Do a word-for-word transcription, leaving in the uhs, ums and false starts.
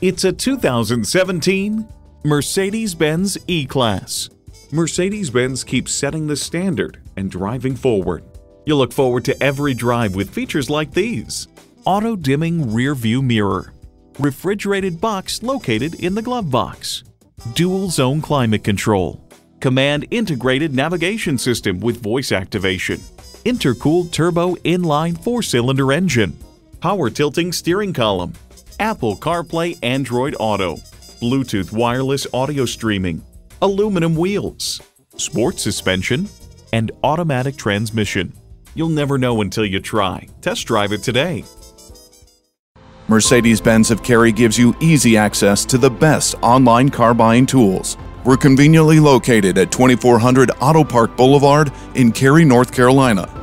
It's a two thousand seventeen Mercedes-Benz E-Class. Mercedes-Benz keeps setting the standard and driving forward. You'll look forward to every drive with features like these: auto-dimming rear-view mirror, refrigerated box located in the glove box, dual-zone climate control, command integrated navigation system with voice activation, intercooled turbo inline four-cylinder engine, power tilting steering column, Apple CarPlay, Android Auto, Bluetooth wireless audio streaming, aluminum wheels, sport suspension, and automatic transmission. You'll never know until you try. Test drive it today. Mercedes-Benz of Cary gives you easy access to the best online car buying tools. We're conveniently located at twenty-four hundred Auto Park Boulevard in Cary, North Carolina.